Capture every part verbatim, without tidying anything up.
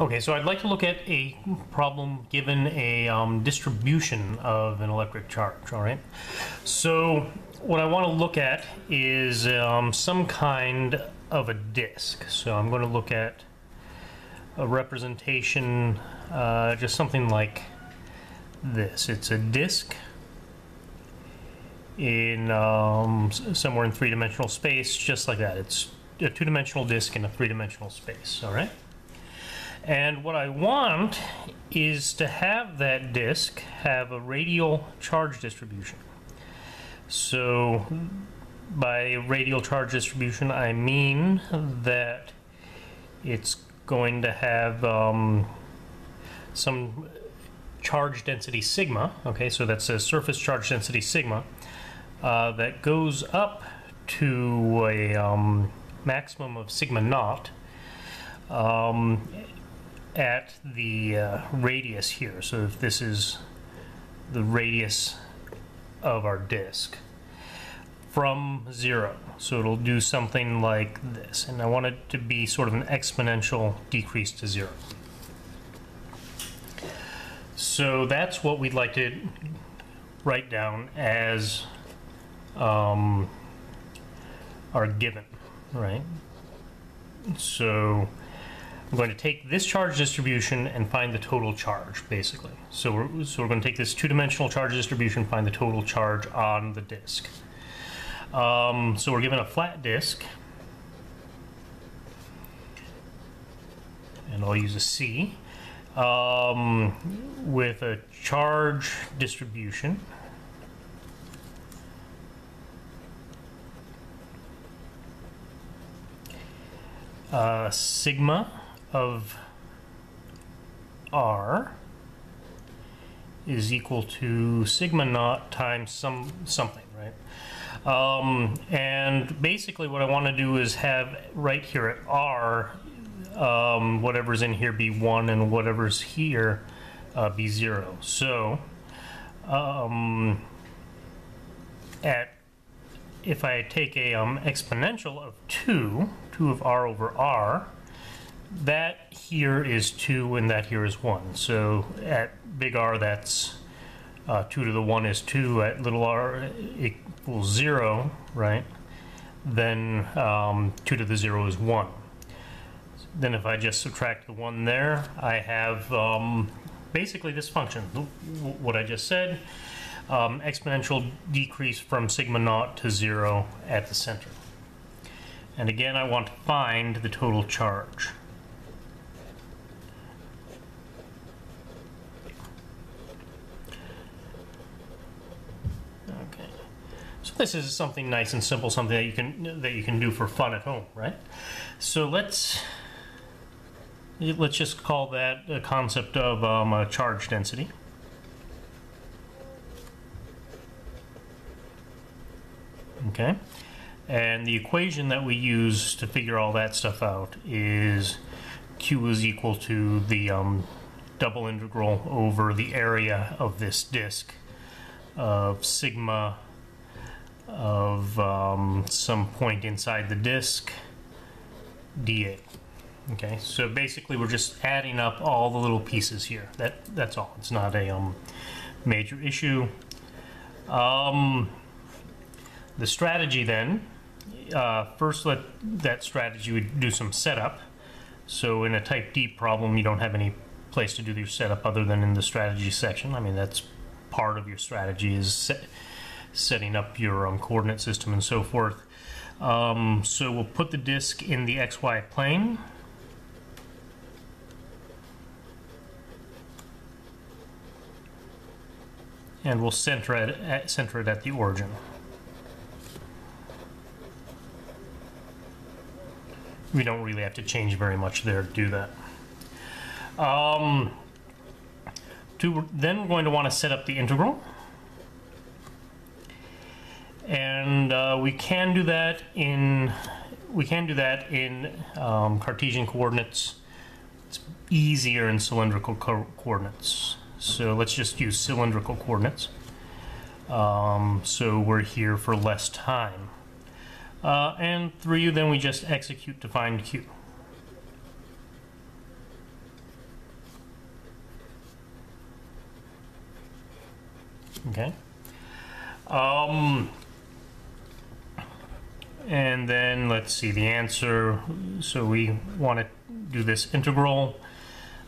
Okay, so I'd like to look at a problem given a um, distribution of an electric charge, all right? So what I want to look at is um, some kind of a disk. So I'm going to look at a representation, uh, just something like this. It's a disk in um, somewhere in three-dimensional space, just like that. It's a two-dimensional disk in a three-dimensional space, all right? And what I want is to have that disk have a radial charge distribution. So by radial charge distribution, I mean that it's going to have um, some charge density sigma, okay, so that's a surface charge density sigma, uh, that goes up to a um, maximum of sigma naught, um, at the uh, radius here. So if this is the radius of our disk from zero, so it'll do something like this, and I want it to be sort of an exponential decrease to zero. So that's what we'd like to write down as um, our given, right? So I'm going to take this charge distribution and find the total charge, basically. So we're, so we're going to take this two-dimensional charge distribution, find the total charge on the disk. Um, so we're given a flat disk, and I'll use a C, um, with a charge distribution uh, sigma of R is equal to sigma naught times some something, right? Um, and basically what I want to do is have right here at R, um, whatever's in here be one and whatever's here uh, be zero. So um, at if I take a um, exponential of two, two of R over R, that here is two and that here is one. So at big R, that's uh, two to the one is two. At little r equals zero, right? Then um, two to the zero is one. Then if I just subtract the one there, I have um, basically this function, what I just said, um, exponential decrease from sigma naught to zero at the center. And again, I want to find the total charge. This is something nice and simple, something that you can that you can do for fun at home, right? So let's let's just call that a concept of um, a charge density. Okay, and the equation that we use to figure all that stuff out is Q is equal to the um, double integral over the area of this disk of sigma of um, some point inside the disk dA. Okay, so basically we're just adding up all the little pieces here. That that's all. It's not a um, major issue. Um, the strategy then, uh, first let that strategy would do some setup. So in a type D problem, you don't have any place to do your setup other than in the strategy section. I mean, that's part of your strategy is set, setting up your um, coordinate system and so forth. Um, so we'll put the disk in the X Y plane. And we'll center it at, center it at the origin. We don't really have to change very much there to do that. Um, to, then we're going to want to set up the integral. And uh, we can do that in we can do that in um, Cartesian coordinates. It's easier in cylindrical co coordinates. So let's just use cylindrical coordinates. Um, so we're here for less time. Uh, and through then we just execute to find Q. Okay. Um, and then let's see the answer. So we want to do this integral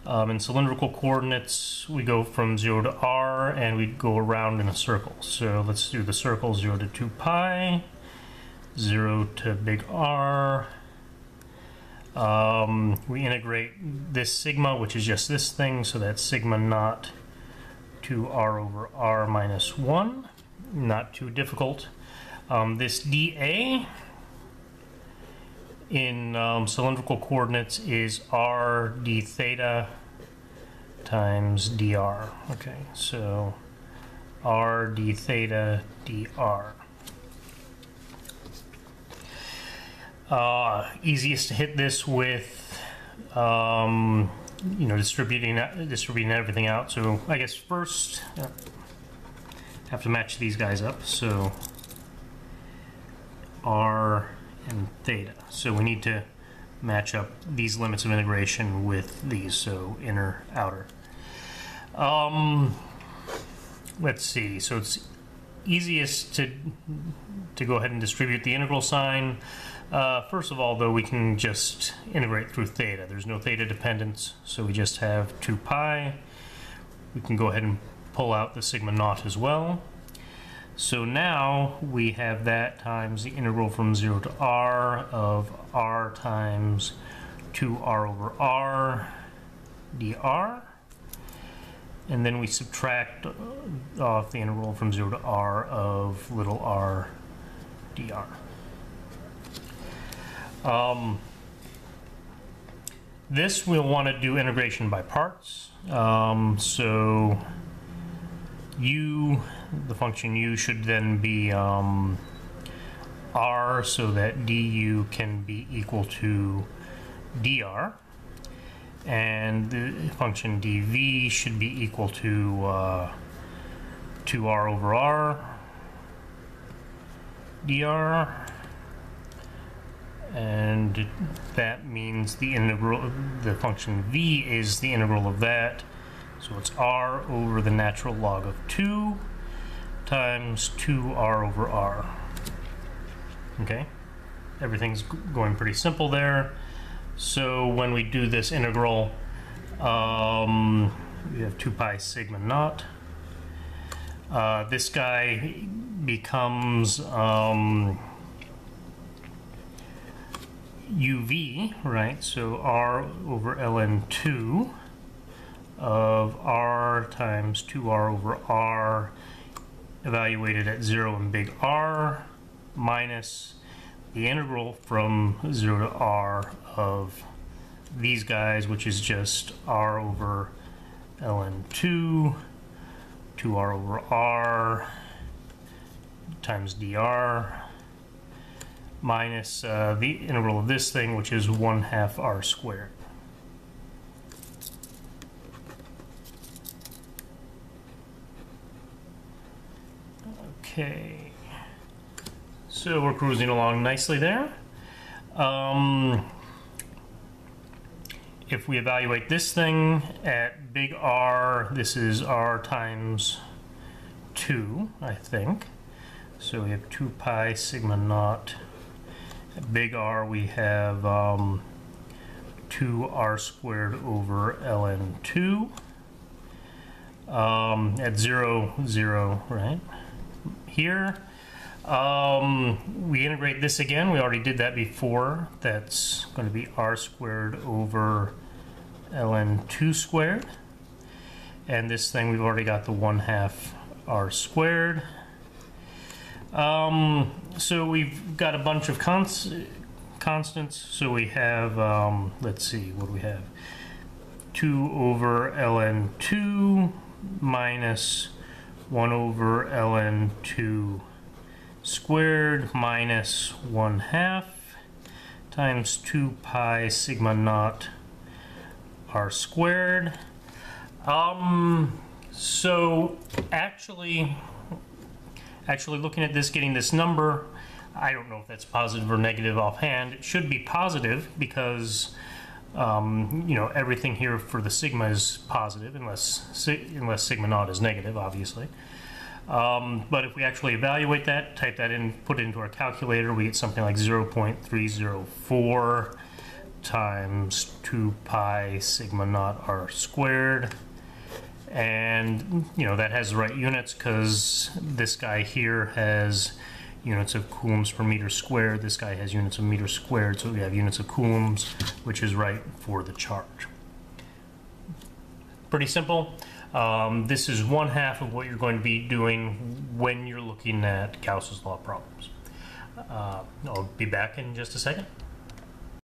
um, in cylindrical coordinates. We go from zero to r, and we go around in a circle. So let's do the circle zero to two pi, zero to big R. Um, we integrate this sigma, which is just this thing, so that's sigma naught to r over r minus one. Not too difficult. Um, this dA in um, cylindrical coordinates is r d theta times dr. Okay, so r d theta dr. Uh, easiest to hit this with, um, you know, distributing distributing everything out. So I guess first uh, have to match these guys up. So r and theta. So we need to match up these limits of integration with these. So inner, outer. Um, let's see. So it's easiest to to go ahead and distribute the integral sign. Uh, first of all, though, we can just integrate through theta. There's no theta dependence, so we just have two pi. We can go ahead and pull out the sigma naught as well. So now we have that times the integral from zero to r of r times two r over r dr. And then we subtract off the integral from zero to r of little r dr. Um, this we'll want to do integration by parts. Um, so u, the function u should then be um, r, so that du can be equal to dr, and the function dv should be equal to uh, two r over r dr. And that means the integral, the function v is the integral of that. So it's r over the natural log of two times two r over r. Okay, everything's going pretty simple there. So when we do this integral, um, we have two pi sigma naught. Uh, this guy becomes um, uv, right? So r over ln two of r times two r over r evaluated at zero and big R minus the integral from zero to r of these guys, which is just r over ln two, two r over r times dr, minus uh, the integral of this thing, which is one half r squared. Okay, so we're cruising along nicely there. Um, if we evaluate this thing at big R, this is r times two, I think. So we have two pi sigma naught. At big R we have um, two r squared over ln two. Um, at zero, zero, right? Here. Um, we integrate this again. We already did that before. That's going to be r squared over ln two squared. And this thing, we've already got the one half r squared. Um, so we've got a bunch of const constants. So we have, um, let's see, what do we have? two over ln two minus one over ln two squared minus one half times two pi sigma naught r squared. Um, so actually, Actually, looking at this, getting this number, I don't know if that's positive or negative offhand. It should be positive because, um, you know, everything here for the sigma is positive, unless unless sigma naught is negative, obviously. Um, but if we actually evaluate that, type that in, put it into our calculator, we get something like zero point three zero four times two pi sigma naught r squared. And, you know, that has the right units because this guy here has units of coulombs per meter squared. This guy has units of meter squared. So we have units of coulombs, which is right for the charge. Pretty simple. Um, this is one half of what you're going to be doing when you're looking at Gauss's law problems. Uh, I'll be back in just a second.